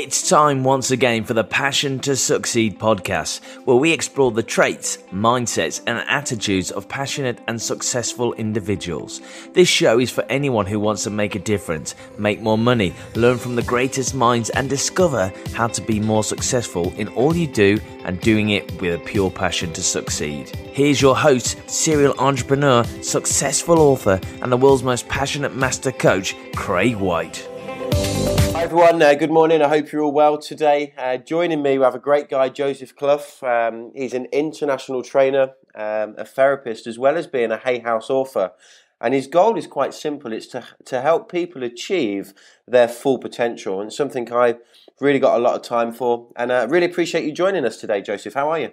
It's time once again for the Passion to Succeed podcast, where we explore the traits, mindsets, and attitudes of passionate and successful individuals. This show is for anyone who wants to make a difference, make more money, learn from the greatest minds, and discover how to be more successful in all you do and doing it with a pure passion to succeed. Here's your host, serial entrepreneur, successful author, and the world's most passionate master coach, Craig White. Hi everyone, good morning. I hope you're all well today. Joining me, we have a great guy, Joseph Clough. He's an international trainer, a therapist, as well as being a Hay House author. And his goal is quite simple. It's to help people achieve their full potential. And it's something I've really got a lot of time for. And I really appreciate you joining us today, Joseph. How are you?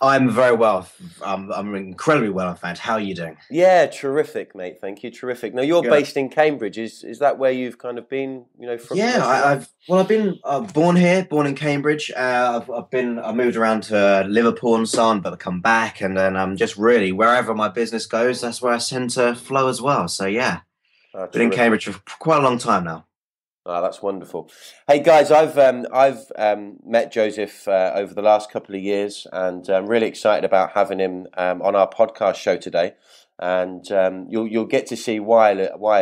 I'm very well. I'm incredibly well, in fact. How are you doing? Yeah, terrific, mate. Thank you. Terrific. Now, you're based in Cambridge. Is that where you've kind of been, you know, from? Yeah, I've been born here, born in Cambridge. I moved around to Liverpool and so on, but I come back, and then I'm just really, wherever my business goes, that's where I tend to flow as well. So, yeah. Been in Cambridge for quite a long time now. Oh, that's wonderful. Hey guys, I've met Joseph over the last couple of years, and I'm really excited about having him on our podcast show today. And you'll get to see why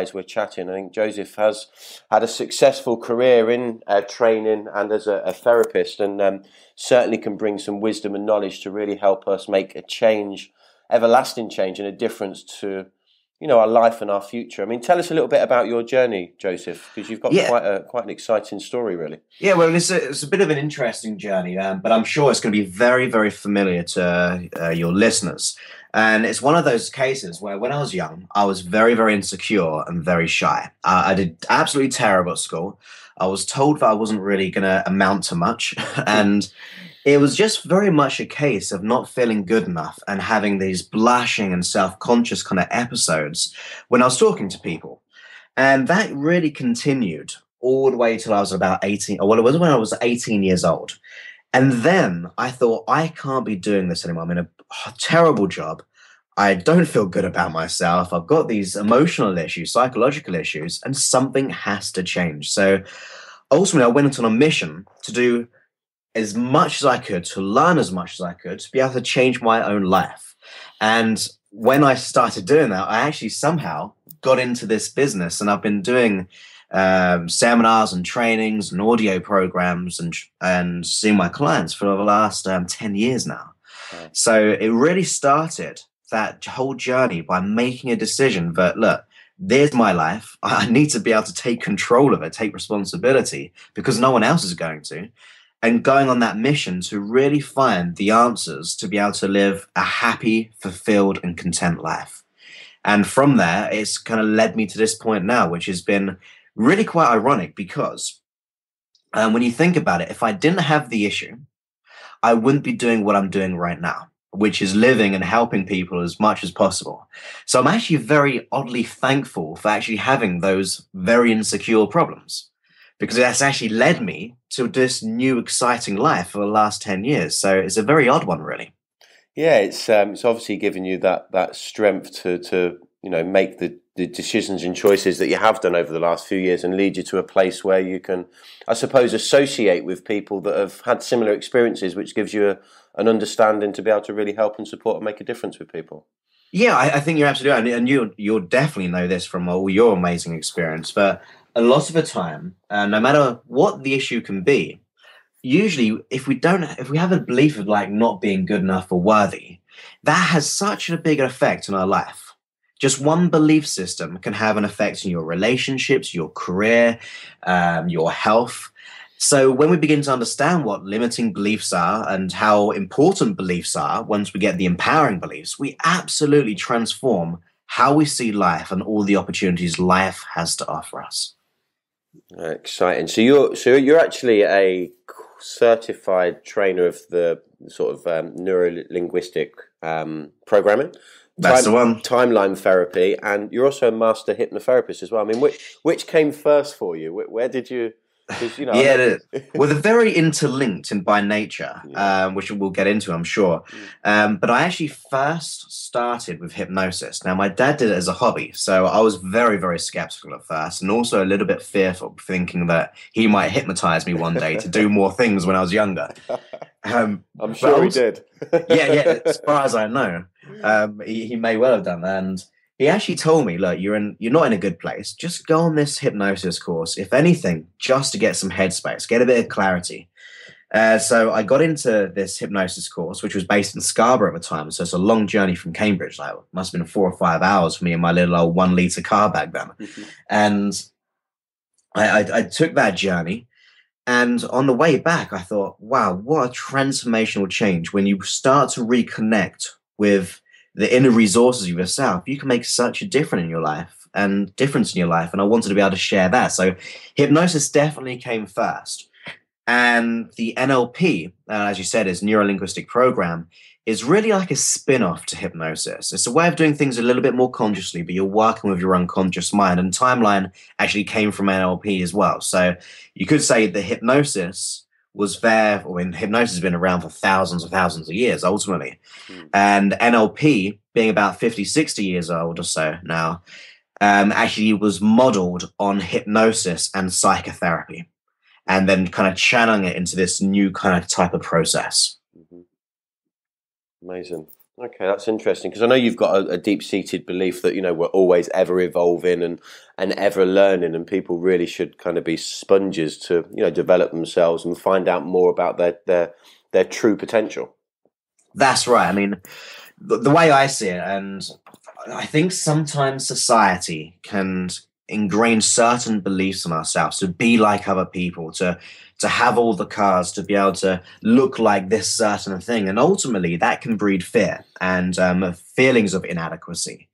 as we're chatting. I think Joseph has had a successful career in training and as a therapist, and certainly can bring some wisdom and knowledge to really help us make a change, everlasting change, and a difference to, you know, our life and our future. I mean, tell us a little bit about your journey, Joseph, because you've got quite an exciting story, really. Yeah, well, it's a bit of an interesting journey, but I'm sure it's going to be very, very familiar to your listeners. And it's one of those cases where when I was young, I was very, very insecure and very shy. I did absolutely terrible at school. I was told that I wasn't really going to amount to much. And it was just very much a case of not feeling good enough and having these blushing and self-conscious kind of episodes when I was talking to people. And that really continued all the way till I was about 18. Well, it was when I was 18 years old. And then I thought, I can't be doing this anymore. I'm in a terrible job. I don't feel good about myself. I've got these emotional issues, psychological issues, and something has to change. So ultimately, I went on a mission to do as much as I could, to learn as much as I could, to be able to change my own life. And when I started doing that, I actually somehow got into this business, and I've been doing seminars and trainings and audio programs and seeing my clients for the last 10 years now. Right. So it really started that whole journey by making a decision that, look, there's my life. I need to be able to take control of it, take responsibility, because no one else is going to. And going on that mission to really find the answers to be able to live a happy, fulfilled, and content life. And from there, it's kind of led me to this point now, which has been really quite ironic because when you think about it, if I didn't have the issue, I wouldn't be doing what I'm doing right now, which is living and helping people as much as possible. So I'm actually very oddly thankful for actually having those very insecure problems, because that's actually led me to this new exciting life for the last 10 years. So it's a very odd one, really. Yeah, it's obviously given you that strength to you know, make the decisions and choices that you have done over the last few years, and lead you to a place where you can, I suppose, associate with people that have had similar experiences, which gives you an understanding to be able to really help and support and make a difference with people. Yeah, I think you're absolutely right. And you'll definitely know this from all your amazing experience, but a lot of the time, no matter what the issue can be, usually if we have a belief of like not being good enough or worthy, that has such a big effect on our life. Just one belief system can have an effect on your relationships, your career, your health. So when we begin to understand what limiting beliefs are and how important beliefs are, once we get the empowering beliefs, we absolutely transform how we see life and all the opportunities life has to offer us. Exciting. So you're actually a certified trainer of the sort of neuro-linguistic programming. That's the one. Timeline therapy, and you're also a master hypnotherapist as well. I mean, which came first for you? Where did you You know, yeah, well, they're very interlinked and by nature, yeah. Which we'll get into, I'm sure. Yeah. But I actually first started with hypnosis. Now, my dad did it as a hobby, so I was very, very skeptical at first, and also a little bit fearful, thinking that he might hypnotize me one day to do more things when I was younger. I'm sure he did. yeah, as far as I know, he may well have done that. And he actually told me, look, you're not in a good place. Just go on this hypnosis course, if anything, just to get some headspace, get a bit of clarity. So I got into this hypnosis course, which was based in Scarborough at the time. So it's a long journey from Cambridge. Like, it must have been 4 or 5 hours for me in my little old 1-litre car back then. Mm-hmm. And I took that journey. And on the way back, I thought, wow, what a transformational change when you start to reconnect with the inner resources of yourself. You can make such a difference in your life. And I wanted to be able to share that. So hypnosis definitely came first. And the NLP, as you said, is neuro-linguistic program, is really like a spin-off to hypnosis. It's a way of doing things a little bit more consciously, but you're working with your unconscious mind. And timeline actually came from NLP as well. So you could say that hypnosis was there, or hypnosis has been around for thousands and thousands of years, ultimately. Mm. And NLP, being about 50, 60 years old or so now, actually was modeled on hypnosis and psychotherapy, and then kind of channeling it into this new kind of type of process. Mm-hmm. Amazing. Okay, that's interesting, because I know you've got a deep-seated belief that, you know, we're always ever evolving and ever learning, and people really should kind of be sponges to, you know, develop themselves and find out more about their true potential. That's right. I mean, the way I see it, and I think sometimes society can ingrain certain beliefs in ourselves to be like other people, to have all the cars, to be able to look like this certain thing. And ultimately that can breed fear and feelings of inadequacy.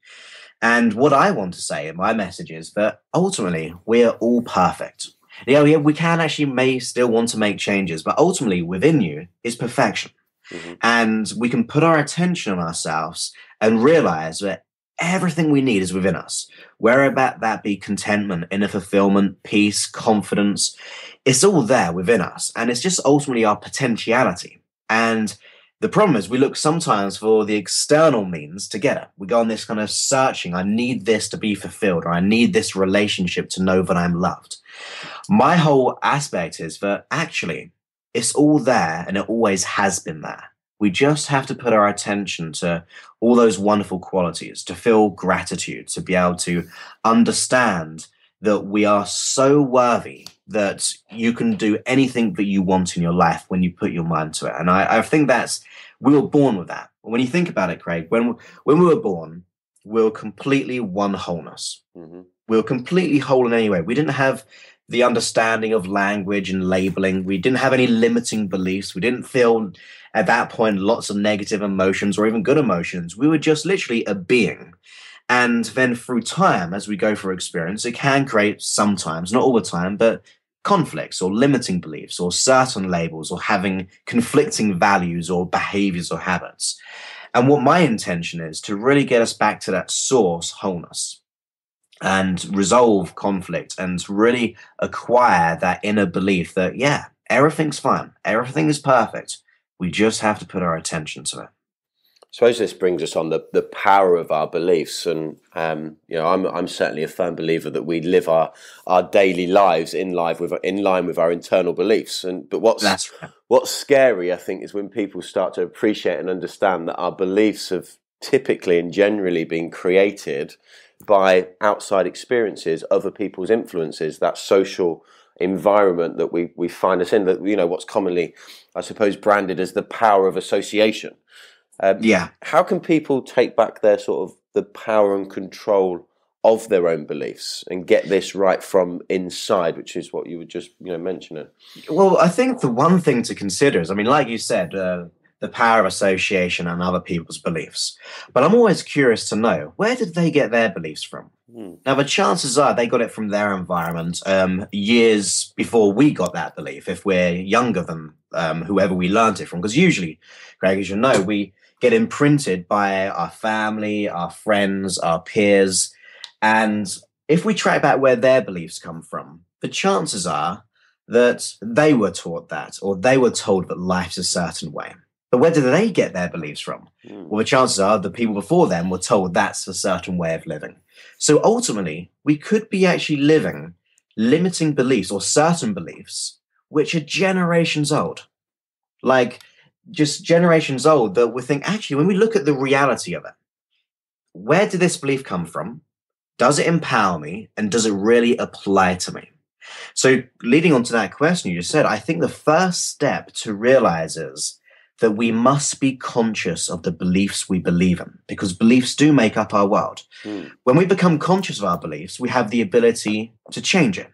And what I want to say in my message is that ultimately we're all perfect. Yeah, we can actually may still want to make changes, but ultimately within you is perfection. Mm-hmm. And we can put our attention on ourselves and realize that everything we need is within us, whether that be contentment, inner fulfillment, peace, confidence. It's all there within us, and it's just ultimately our potentiality. And the problem is we look sometimes for the external means to get it. We go on this kind of searching, I need this to be fulfilled, or I need this relationship to know that I'm loved. My whole aspect is that actually it's all there, and it always has been there. We just have to put our attention to all those wonderful qualities, to feel gratitude, to be able to understand that we are so worthy that you can do anything that you want in your life when you put your mind to it. And I think we were born with that. When you think about it, Craig, when we were born, we were completely one wholeness. Mm-hmm. We were completely whole in any way. We didn't have the understanding of language and labeling. We didn't have any limiting beliefs. We didn't feel at that point lots of negative emotions or even good emotions. We were just literally a being. And then through time, as we go through experience, it can create sometimes, not all the time, but conflicts or limiting beliefs or certain labels or having conflicting values or behaviors or habits. And what my intention is to really get us back to that source wholeness and resolve conflict and really acquire that inner belief that, yeah, everything's fine. Everything is perfect. We just have to put our attention to it. I suppose this brings us on the power of our beliefs. And, you know, I'm certainly a firm believer that we live our daily lives in line with our internal beliefs. But what's scary, I think, is when people start to appreciate and understand that our beliefs have typically and generally been created by outside experiences, other people's influences, that social environment that we find us in, that, you know, what's commonly, I suppose, branded as the power of association. Yeah. How can people take back their sort of the power and control of their own beliefs and get this right from inside, which is what you were just, you know, mentioning? Well, I think the one thing to consider is, I mean, like you said, the power of association and other people's beliefs. But I'm always curious to know, where did they get their beliefs from? Mm. Now, the chances are they got it from their environment years before we got that belief, if we're younger than whoever we learned it from. Because usually, Craig, as you know, we get imprinted by our family, our friends, our peers. And if we track back where their beliefs come from, the chances are that they were taught that, or they were told that life's a certain way. But where do they get their beliefs from? Well, the chances are the people before them were told that's a certain way of living. So ultimately, we could be actually living limiting beliefs or certain beliefs which are generations old. Like just generations old that we think, actually, when we look at the reality of it, where did this belief come from? Does it empower me? And does it really apply to me? So leading on to that question you just said, I think the first step to realize is that we must be conscious of the beliefs we believe in, because beliefs do make up our world. When we become conscious of our beliefs, we have the ability to change it.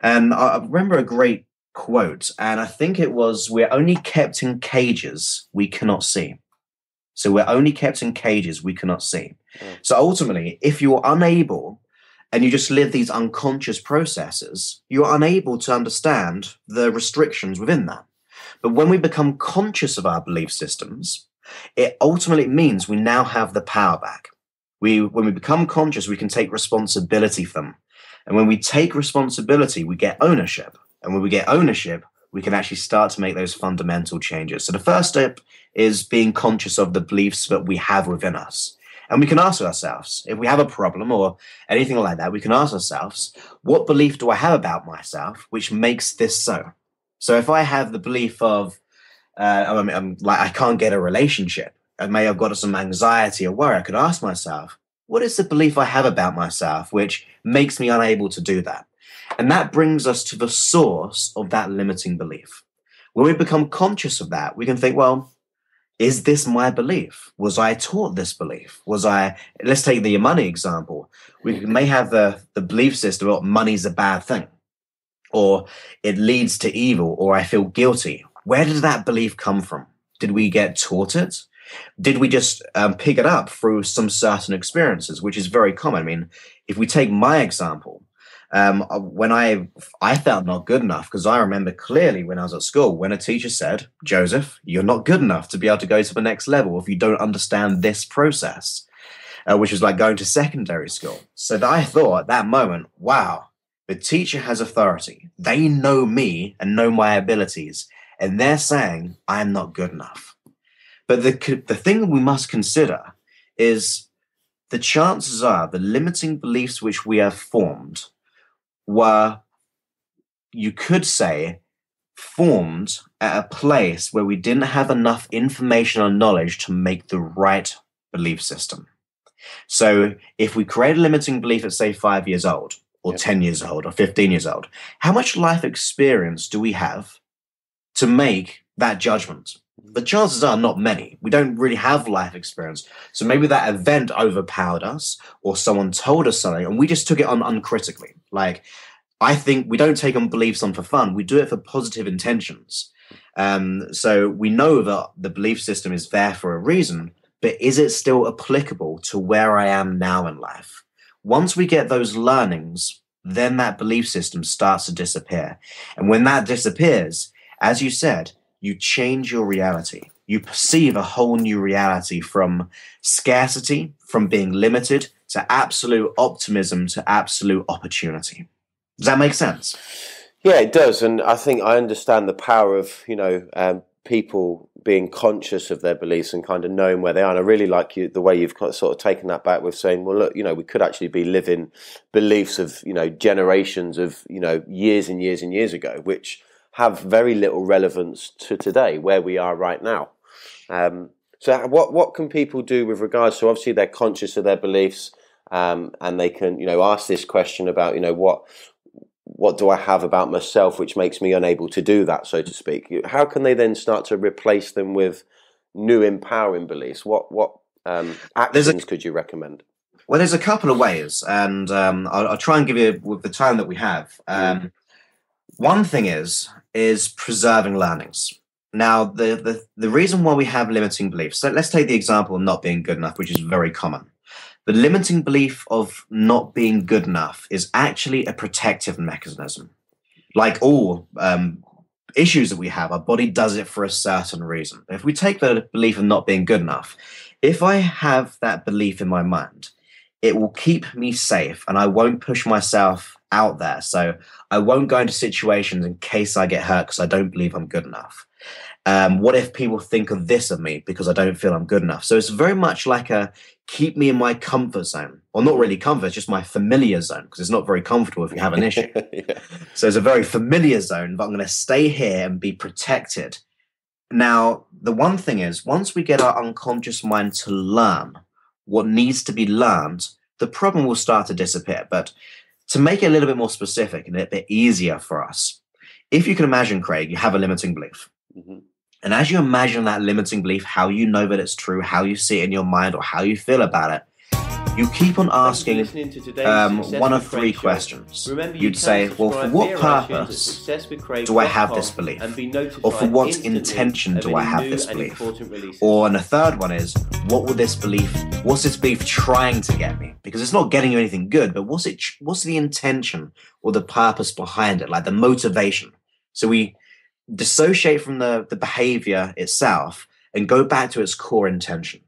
And I remember a great quote, and I think it was, we're only kept in cages we cannot see. So we're only kept in cages we cannot see. So ultimately, if you're unable and you just live these unconscious processes, you're unable to understand the restrictions within that. But when we become conscious of our belief systems, it ultimately means we now have the power back. When we become conscious, we can take responsibility for them. And when we take responsibility, we get ownership. And when we get ownership, we can actually start to make those fundamental changes. So the first step is being conscious of the beliefs that we have within us. And we can ask ourselves, if we have a problem or anything like that, we can ask ourselves, what belief do I have about myself which makes this so? So if I have the belief of, I can't get a relationship, and maybe I've got some anxiety or worry, I could ask myself, what is the belief I have about myself which makes me unable to do that? And that brings us to the source of that limiting belief. When we become conscious of that, we can think, well, is this my belief? Was I taught this belief? Let's take the money example. We may have the belief system of money's a bad thing, or it leads to evil, or I feel guilty. Where did that belief come from? Did we get taught it? Did we just pick it up through some certain experiences, which is very common? I mean, if we take my example, when I felt not good enough, because I remember clearly when I was at school, when a teacher said, Joseph, you're not good enough to be able to go to the next level if you don't understand this process, which was like going to secondary school. So that I thought at that moment, wow, the teacher has authority. They know me and know my abilities, and they're saying I'm not good enough. But the thing we must consider is the chances are the limiting beliefs which we have formed were, you could say, formed at a place where we didn't have enough information or knowledge to make the right belief system. So if we create a limiting belief at, say, 5 years old, or 10 years old, or 15 years old, how much life experience do we have to make that judgment? The chances are not many. We don't really have life experience. So maybe that event overpowered us, or someone told us something and we just took it on uncritically. Like, I think we don't take on beliefs on for fun. We do it for positive intentions. So we know that the belief system is there for a reason, but is it still applicable to where I am now in life? Once we get those learnings, then that belief system starts to disappear. And when that disappears, as you said, you change your reality. You perceive a whole new reality, from scarcity, from being limited, to absolute optimism, to absolute opportunity. Does that make sense? Yeah, it does. And I think I understand the power of, people being conscious of their beliefs and kind of knowing where they are. And I really like the way you've sort of taken that back with saying, well, look, we could actually be living beliefs of, generations of, years and years and years ago, which have very little relevance to today, where we are right now. So what can people do with regards to, obviously they're conscious of their beliefs, and they can, ask this question about, what do I have about myself which makes me unable to do that, so to speak? How can they then start to replace them with new empowering beliefs? What actions could you recommend? Well, there's a couple of ways, and I'll try and give you with the time that we have. One thing is preserving learnings. Now, the reason why we have limiting beliefs, so let's take the example of not being good enough, which is very common. The limiting belief of not being good enough is actually a protective mechanism. Like all issues that we have, our body does it for a certain reason. If we take the belief of not being good enough, if I have that belief in my mind, it will keep me safe and I won't push myself out there. So I won't go into situations in case I get hurt because I don't believe I'm good enough. What if people think of this of me because I don't feel I'm good enough? So it's very much like a keep me in my comfort zone, or not really comfort, it's just my familiar zone, because it's not very comfortable if you have an issue. Yeah. So it's a very familiar zone, but I'm going to stay here and be protected. Now, the one thing is, once we get our unconscious mind to learn what needs to be learned, the problem will start to disappear. But to make it a little bit more specific and a bit easier for us, if you can imagine, Craig, you have a limiting belief. Mm-hmm. And as you imagine that limiting belief, how you know that it's true, how you see it in your mind, or how you feel about it, you keep on asking one of three questions. You'd say, well, for what purpose do I have this belief? Or for what intention do I have this belief? Or, and the third one is, what's this belief trying to get me? Because it's not getting you anything good, but what's the intention or the purpose behind it, like the motivation? So we dissociate from the behavior itself and go back to its core intention.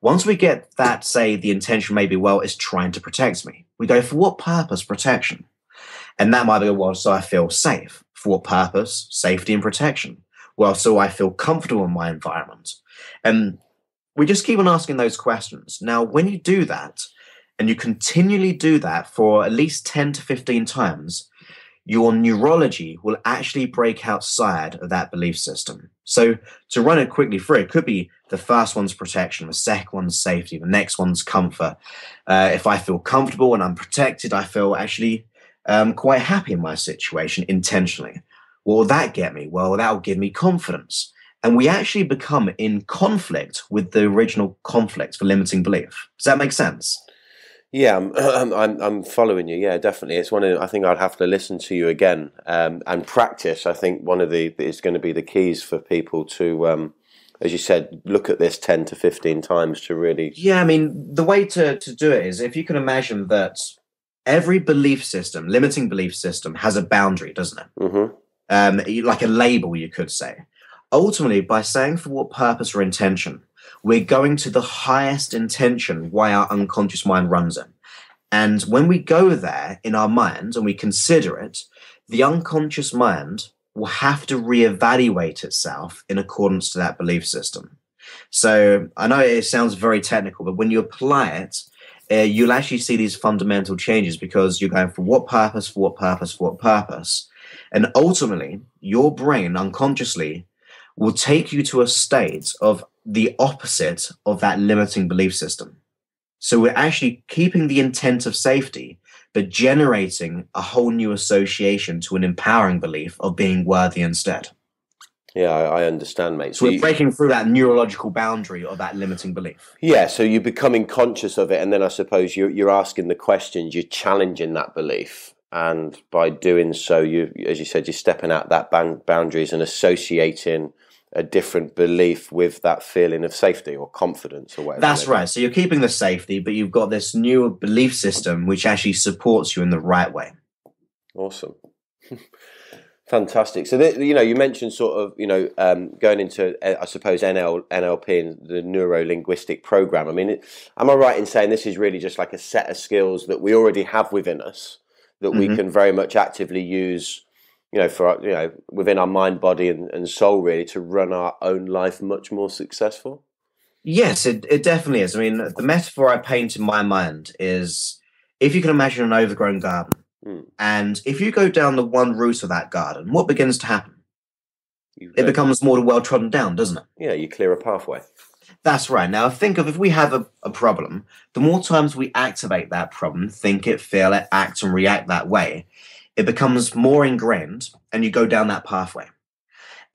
Once we get that, say the intention may be, well, it's trying to protect me. We go, for what purpose? Protection. And that might be, well, so I feel safe. For what purpose? Safety and protection. Well, so I feel comfortable in my environment. And we just keep on asking those questions. Now, when you do that, and you continually do that for at least 10 to 15 times, your neurology will actually break outside of that belief system. So to run it quickly through, it could be the first one's protection, the second one's safety, the next one's comfort. If I feel comfortable and I'm protected, I feel actually quite happy in my situation intentionally. What will that get me? Well, that will give me confidence. And we actually become in conflict with the original conflict for limiting belief. Does that make sense? Yeah, I'm following you. Yeah, definitely. It's one of, I think I'd have to listen to you again and practice. I think one of the is going to be the keys for people to, as you said, look at this 10 to 15 times to really. Yeah, I mean, the way to do it is if you can imagine that every belief system, limiting belief system, has a boundary, doesn't it? Mm-hmm. Like a label, you could say. Ultimately, by saying for what purpose or intention, we're going to the highest intention why our unconscious mind runs in. And when we go there in our mind and we consider it, the unconscious mind will have to reevaluate itself in accordance to that belief system. So I know it sounds very technical, but when you apply it, you'll actually see these fundamental changes because you're going for what purpose, for what purpose, for what purpose. And ultimately, your brain unconsciously will take you to a state of the opposite of that limiting belief system. So we're actually keeping the intent of safety, but generating a whole new association to an empowering belief of being worthy instead. Yeah, I understand, mate. So we're breaking through that neurological boundary of that limiting belief. Yeah, so you're becoming conscious of it, and then I suppose you're asking the questions, you're challenging that belief. And by doing so, you, as you said, you're stepping out that boundaries and associating a different belief with that feeling of safety or confidence or whatever. That's right. So you're keeping the safety, but you've got this new belief system which actually supports you in the right way. Awesome. Fantastic. So, you mentioned sort of, going into, I suppose, NLP and the neuro-linguistic program. I mean, am I right in saying this is really just like a set of skills that we already have within us that mm-hmm. we can very much actively use within our mind, body, and soul, really, to run our own life much more successful? Yes, it definitely is. I mean, the metaphor I paint in my mind is if you can imagine an overgrown garden, and if you go down the one route of that garden, what begins to happen? It becomes more well-trodden down, doesn't it? Yeah, you clear a pathway. That's right. Now, think of if we have a problem, the more times we activate that problem, think it, feel it, act and react that way, it becomes more ingrained and you go down that pathway.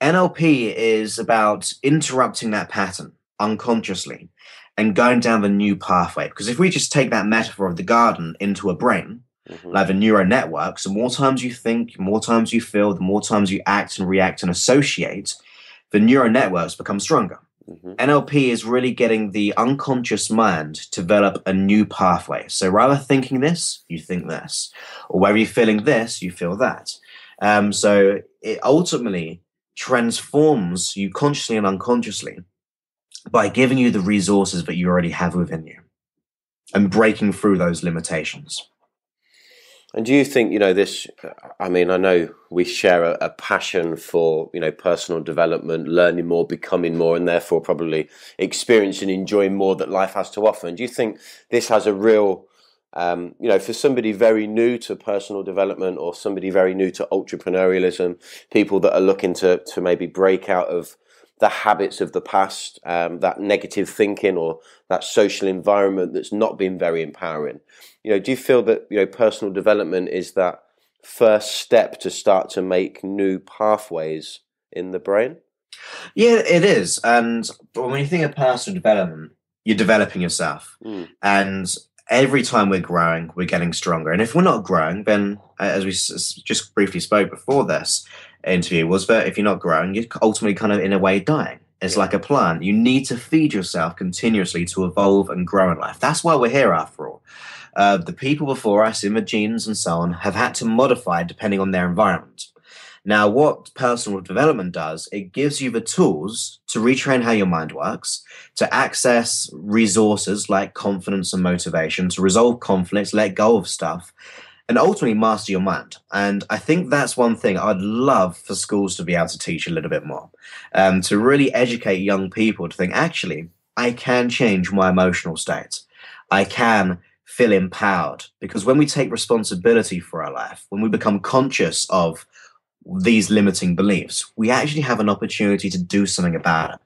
NLP is about interrupting that pattern unconsciously and going down the new pathway. Because if we just take that metaphor of the garden into a brain, mm-hmm. like a neural network, so more times you think, more times you feel, the more times you act and react and associate, the neural networks become stronger. Mm-hmm. NLP is really getting the unconscious mind to develop a new pathway. So rather thinking this, you think this. Or whether you're feeling this, you feel that. So it ultimately transforms you consciously and unconsciously by giving you the resources that you already have within you and breaking through those limitations. And do you think, this, I mean, I know we share a passion for, personal development, learning more, becoming more, and therefore probably experiencing, enjoying more that life has to offer. And do you think this has a real, for somebody very new to personal development or somebody very new to entrepreneurialism, people that are looking to maybe break out of the habits of the past, that negative thinking or that social environment that's not been very empowering. Do you feel that personal development is that first step to start to make new pathways in the brain? Yeah, it is. And when you think of personal development, you're developing yourself. Mm. And every time we're growing, we're getting stronger. And if we're not growing, then as we just briefly spoke before this interview, was that if you're not growing, you're ultimately kind of in a way dying. It's like a plant. You need to feed yourself continuously to evolve and grow in life. That's why we're here after all. The people before us in the genes and so on have had to modify depending on their environment. Now, what personal development does, it gives you the tools to retrain how your mind works, to access resources like confidence and motivation, to resolve conflicts, let go of stuff, and ultimately master your mind. And I think that's one thing I'd love for schools to be able to teach a little bit more, to really educate young people to think, actually, I can change my emotional state. I can feel empowered. Because when we take responsibility for our life, when we become conscious of these limiting beliefs, we actually have an opportunity to do something about it.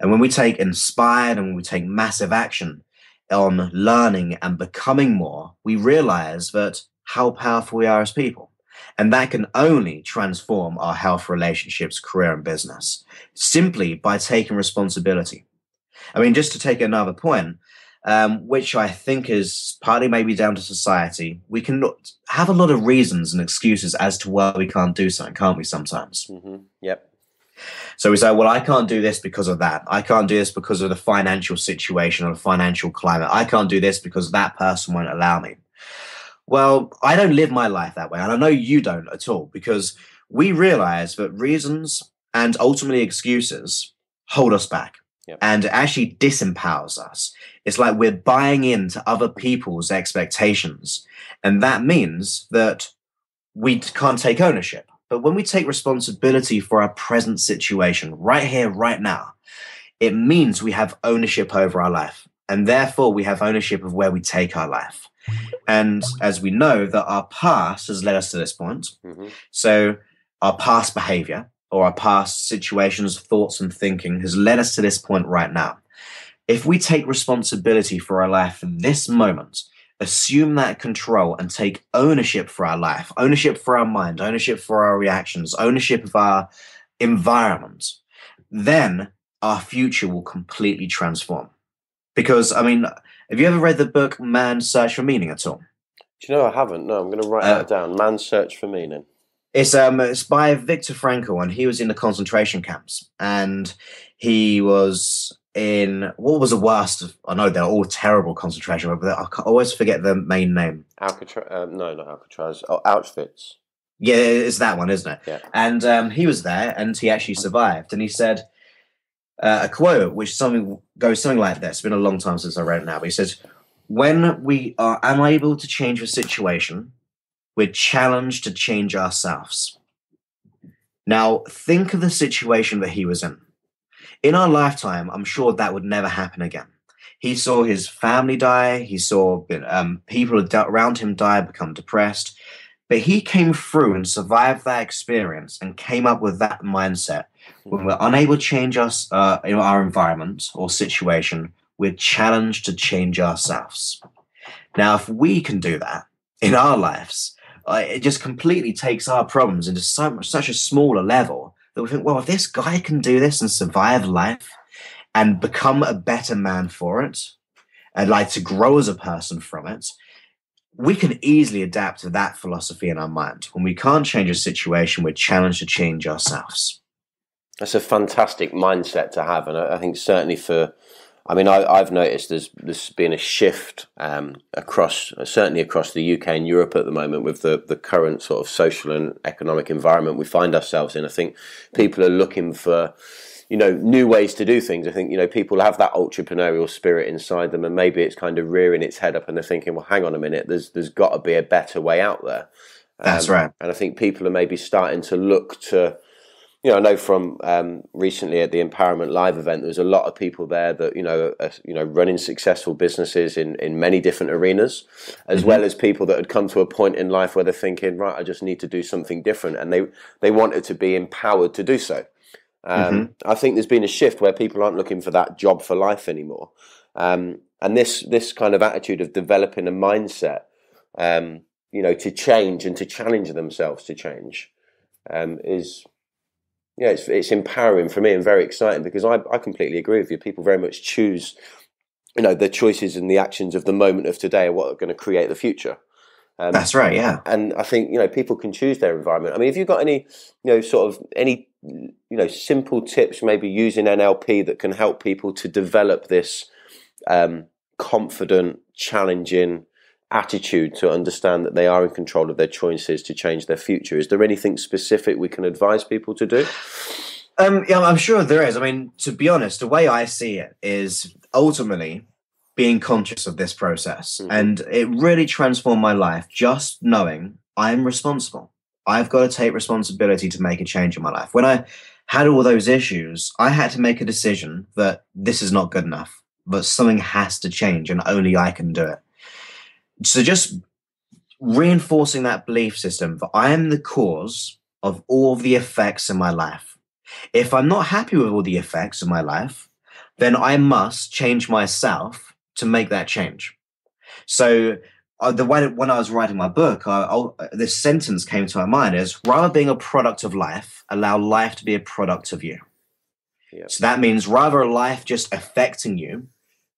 And when we take inspired and when we take massive action on learning and becoming more, we realize that how powerful we are as people. And that can only transform our health, relationships, career, and business simply by taking responsibility. I mean, just to take another point, which I think is partly maybe down to society, we can have a lot of reasons and excuses as to why we can't do something, can't we, sometimes? Mm-hmm. Yep. So we say, well, I can't do this because of that. I can't do this because of the financial situation or the financial climate. I can't do this because that person won't allow me. Well, I don't live my life that way, and I know you don't at all, because we realize that reasons and ultimately excuses hold us back. Yep. And it actually disempowers us. It's like we're buying into other people's expectations, and that means that we can't take ownership. But when we take responsibility for our present situation, right here, right now, it means we have ownership over our life, and therefore we have ownership of where we take our life. And as we know, that our past has led us to this point. Mm-hmm. So our past behavior or our past situations, thoughts and thinking has led us to this point right now. If we take responsibility for our life in this moment, assume that control and take ownership for our life, ownership for our mind, ownership for our reactions, ownership of our environment, then our future will completely transform. Because, I mean, have you ever read the book Man's Search for Meaning at all? Do you know I haven't? No, I'm going to write that down. Man's Search for Meaning. It's by Viktor Frankl, and he was in the concentration camps. And he was in, what was the worst of, I know they're all terrible concentration camps, but I always forget the main name. Auschwitz. Yeah, it's that one, isn't it? Yeah. And he was there, and he actually survived. And he said, a quote which goes something like this. It's been a long time since I read it now, but he says, when we are unable to change the situation, we're challenged to change ourselves. Now, think of the situation that he was in. In our lifetime, I'm sure that would never happen again. He saw his family die. He saw people around him die, become depressed. But he came through and survived that experience and came up with that mindset. When we're unable to change our environment or situation, we're challenged to change ourselves. Now, if we can do that in our lives, it just completely takes our problems into such a smaller level that we think, well, if this guy can do this and survive life and become a better man for it and like to grow as a person from it, we can easily adapt to that philosophy in our mind. When we can't change a situation, we're challenged to change ourselves. That's a fantastic mindset to have, and I think certainly for, I mean, I've noticed there's been a shift across the UK and Europe at the moment with the current sort of social and economic environment we find ourselves in. I think people are looking for you know, new ways to do things. I think, you know, people have that entrepreneurial spirit inside them, and maybe it's kind of rearing its head up and they're thinking, well, hang on a minute, there's got to be a better way out there. That's right. And I think people are maybe starting to look to, you know, I know from recently at the Empowerment Live event, there was a lot of people there that, you know, running successful businesses in many different arenas, as mm-hmm. well as people that had come to a point in life where they're thinking, right, I just need to do something different. And they wanted to be empowered to do so. Mm-hmm. I think there's been a shift where people aren't looking for that job for life anymore. And this kind of attitude of developing a mindset, you know, to change and to challenge themselves to change is... yeah, it's empowering for me and very exciting, because I completely agree with you. People very much choose, you know, the choices and the actions of the moment of today are what are going to create the future. That's right, yeah. And I think, you know, people can choose their environment. I mean, have you got any, you know, sort of any, you know, simple tips maybe using NLP that can help people to develop this confident, challenging attitude to understand that they are in control of their choices to change their future? Is there anything specific we can advise people to do? Yeah, I'm sure there is. I mean, to be honest, the way I see it is ultimately being conscious of this process. Mm-hmm. And it really transformed my life just knowing I'm responsible. I've got to take responsibility to make a change in my life. When I had all those issues, I had to make a decision that this is not good enough, but something has to change and only I can do it. So just reinforcing that belief system that I am the cause of all the effects in my life. If I'm not happy with all the effects in my life, then I must change myself to make that change. So the way that when I was writing my book, this sentence came to my mind is, rather being a product of life, allow life to be a product of you. Yep. So that means rather life just affecting you,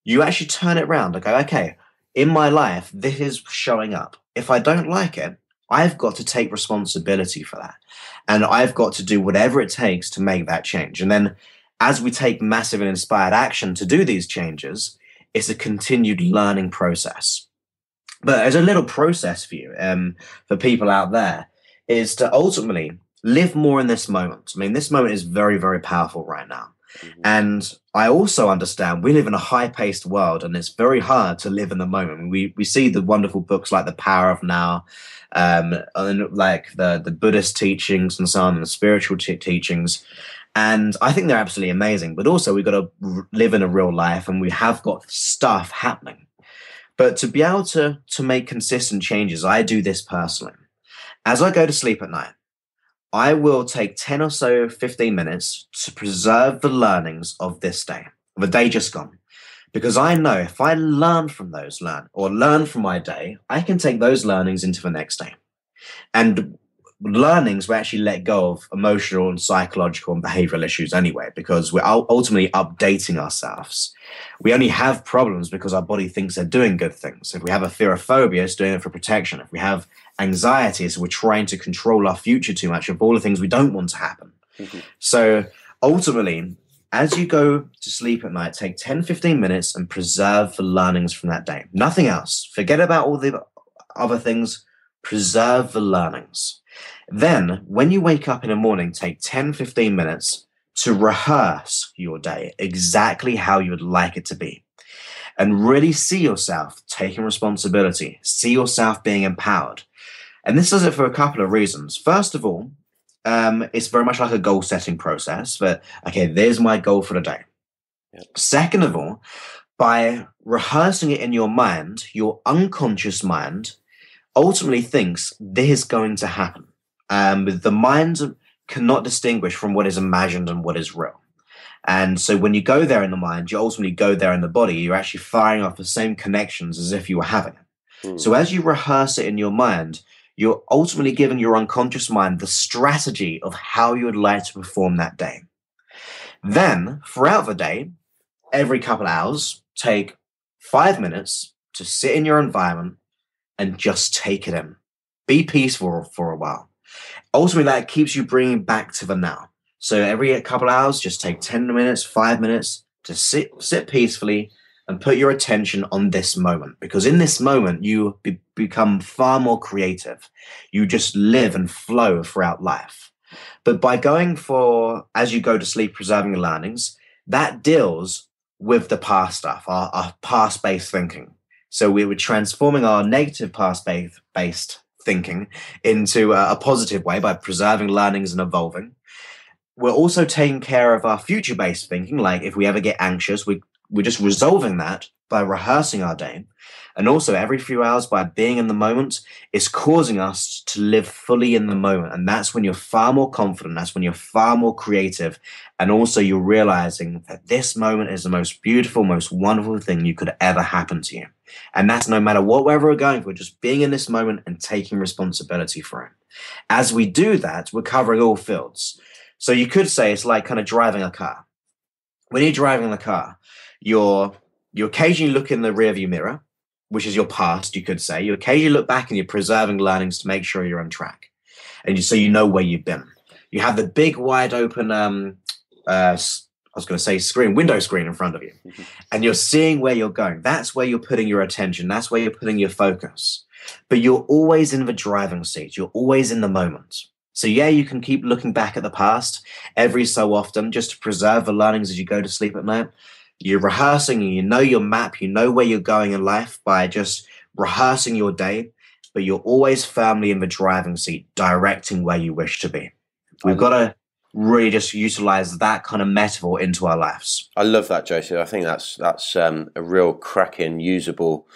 you actually turn it around. Like, okay, in my life, this is showing up. If I don't like it, I've got to take responsibility for that. And I've got to do whatever it takes to make that change. And then as we take massive and inspired action to do these changes, it's a continued learning process. But as a little process for you, for people out there, is to ultimately live more in this moment. I mean, this moment is very, very powerful right now. Mm-hmm. And I also understand we live in a high-paced world, and it's very hard to live in the moment. We see the wonderful books like The Power of Now, and like the Buddhist teachings and so on, and the spiritual teachings. And I think they're absolutely amazing. But also we've got to live in a real life, and we have got stuff happening. But to be able to make consistent changes, I do this personally. As I go to sleep at night, I will take 10 or so 15 minutes to preserve the learnings of this day, of the day just gone. Because I know if I learn from those, learn from my day, I can take those learnings into the next day. And learnings we actually let go of emotional and psychological and behavioral issues anyway, because we're ultimately updating ourselves. We only have problems because our body thinks they're doing good things. If we have a fear of phobia, it's doing it for protection. If we have anxiety, so we're trying to control our future too much of all the things we don't want to happen. Mm-hmm. So ultimately, as you go to sleep at night, take 10, 15 minutes and preserve the learnings from that day. Nothing else. Forget about all the other things. Preserve the learnings. Then when you wake up in the morning, take 10, 15 minutes to rehearse your day exactly how you would like it to be. And really see yourself taking responsibility. See yourself being empowered. And this does it for a couple of reasons. First of all, it's very much like a goal setting process. But okay, there's my goal for the day. Yep. Second of all, by rehearsing it in your mind, your unconscious mind ultimately thinks this is going to happen. The mind cannot distinguish from what is imagined and what is real. And so when you go there in the mind, you ultimately go there in the body. You're actually firing off the same connections as if you were having it. Mm. So as you rehearse it in your mind, you're ultimately giving your unconscious mind the strategy of how you would like to perform that day. Then throughout the day, every couple of hours, take 5 minutes to sit in your environment and just take it in. Be peaceful for a while. Ultimately, that keeps you bringing back to the now. So every couple of hours, just take 10 minutes, 5 minutes to sit peacefully and put your attention on this moment. Because in this moment, you become far more creative. You just live and flow throughout life. But by going for as you go to sleep, preserving your learnings, that deals with the past stuff, our past-based thinking. So we were transforming our negative past-based thinking into a positive way by preserving learnings and evolving. We're also taking care of our future-based thinking, like if we ever get anxious, we're just resolving that by rehearsing our day. And also every few hours by being in the moment is causing us to live fully in the moment. And that's when you're far more confident. That's when you're far more creative. And also you're realizing that this moment is the most beautiful, most wonderful thing you could ever happen to you. And that's no matter whatever we're going for, just being in this moment and taking responsibility for it. As we do that, we're covering all fields. So you could say it's like kind of driving a car. When you're driving the car, you occasionally look in the rearview mirror, which is your past, you could say. You occasionally look back and you're preserving learnings to make sure you're on track. And so you know where you've been. You have the big wide open, window screen in front of you. And you're seeing where you're going. That's where you're putting your attention. That's where you're putting your focus. But you're always in the driving seat. You're always in the moment. So yeah, you can keep looking back at the past every so often just to preserve the learnings as you go to sleep at night. You're rehearsing and you know your map, you know where you're going in life by just rehearsing your day, but you're always firmly in the driving seat, directing where you wish to be. We've got to really just utilize that kind of metaphor into our lives. I love that, Joseph. I think that's a real cracking, usable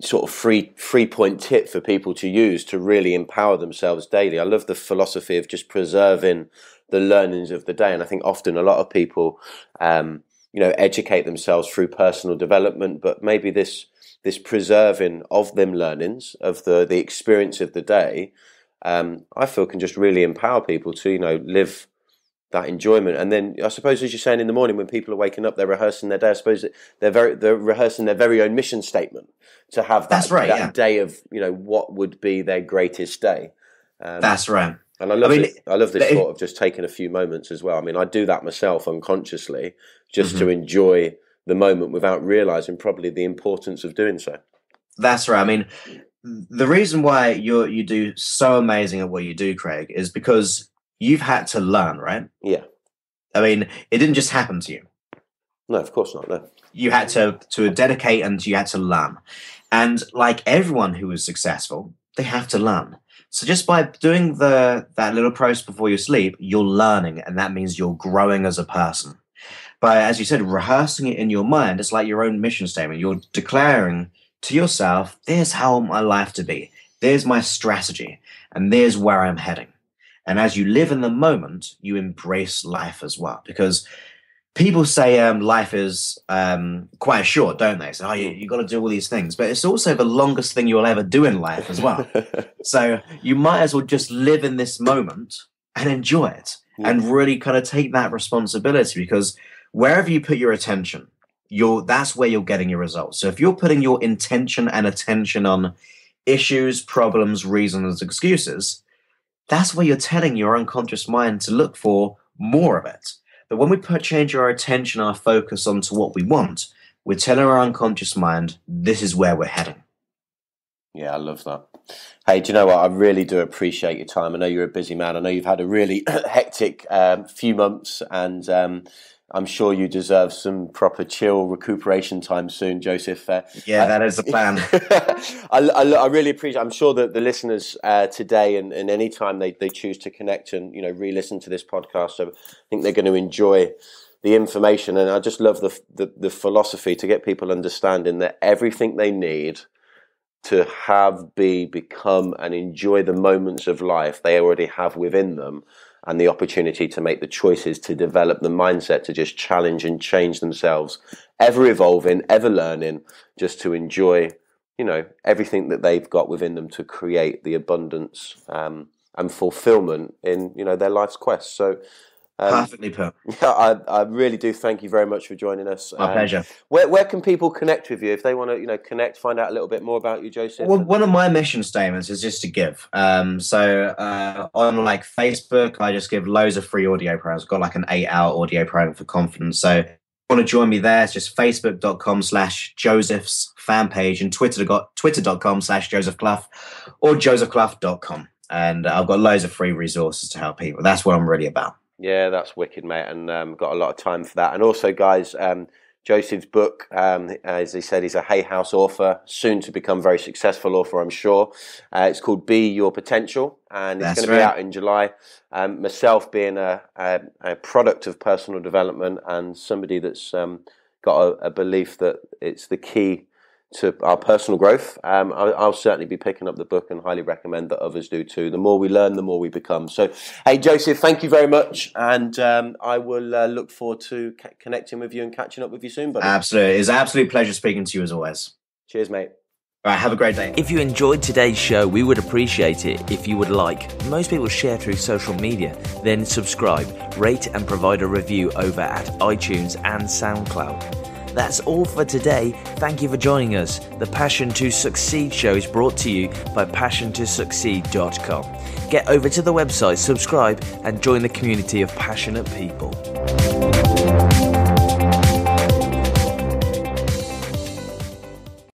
sort of three-point tip for people to use to really empower themselves daily. I love the philosophy of just preserving the learnings of the day. And I think often a lot of people educate themselves through personal development, but maybe this preserving of them learnings, of the experience of the day, I feel can just really empower people to, live that enjoyment. And then I suppose, as you're saying, in the morning when people are waking up, they're rehearsing their day. I suppose they're rehearsing their very own mission statement to have that day of, what would be their greatest day. That's right. And I love this thought of just taking a few moments as well. I mean, I do that myself unconsciously just to enjoy the moment without realizing probably the importance of doing so. That's right. I mean, the reason why you do so amazing at what you do, Craig, is because you've had to learn, right? Yeah. I mean, it didn't just happen to you. No, of course not. No. You had to dedicate and you had to learn. And like everyone who is successful, they have to learn. So just by doing that little process before you sleep, you're learning, and that means you're growing as a person. By, as you said, rehearsing it in your mind, it's like your own mission statement. You're declaring to yourself, there's how I want my life to be. There's my strategy, and there's where I'm heading. And as you live in the moment, you embrace life as well. Because people say life is quite short, don't they? So you've got to do all these things. But it's also the longest thing you'll ever do in life as well. So you might as well just live in this moment and enjoy it and really kind of take that responsibility, because wherever you put your attention, that's where you're getting your results. So if you're putting your intention and attention on issues, problems, reasons, excuses, that's where you're telling your unconscious mind to look for more of it. But when we change our attention, our focus onto what we want, we're telling our unconscious mind, this is where we're heading. Yeah, I love that. Hey, do you know what? I really do appreciate your time. I know you're a busy man. I know you've had a really hectic few months, and I'm sure you deserve some proper chill recuperation time soon, Joseph. That is the plan. I really appreciate it. I'm sure that the listeners today and any time they choose to connect and re-listen to this podcast, so I think they're going to enjoy the information. And I just love the philosophy to get people understanding that everything they need to have, become, and enjoy the moments of life they already have within them. And the opportunity to make the choices, to develop the mindset, to just challenge and change themselves, ever evolving, ever learning, just to enjoy, everything that they've got within them to create the abundance and fulfillment in, their life's quest. So perfectly put. Yeah, I really do thank you very much for joining us. My pleasure. Where can people connect with you if they want to, connect, find out a little bit more about you, Joseph? Well, one of my mission statements is just to give. So on Facebook, I just give loads of free audio programs. I've got an 8-hour audio program for confidence. So if you want to join me there, it's just facebook.com/Joseph's fan page, and Twitter.com/Joseph Clough or josephclough.com. And I've got loads of free resources to help people. That's what I'm really about. Yeah, that's wicked, mate. And got a lot of time for that. And also, guys, Joseph's book, as he said, he's a Hay House author, soon to become very successful author, I'm sure. It's called Be Your Potential, and it's going to be out in July. Myself being a product of personal development and somebody that's got a belief that it's the key to our personal growth, I'll certainly be picking up the book and highly recommend that others do too. The more we learn, the more we become. So, hey, Joseph, thank you very much. And I will look forward to connecting with you and catching up with you soon, buddy. Absolutely. It's an absolute pleasure speaking to you as always. Cheers, mate. All right, have a great day. If you enjoyed today's show, we would appreciate it if you would like. Most people share through social media. Then subscribe, rate and provide a review over at iTunes and SoundCloud. That's all for today. Thank you for joining us. The Passion to Succeed show is brought to you by PassionToSucceed.com. Get over to the website, subscribe, and join the community of passionate people.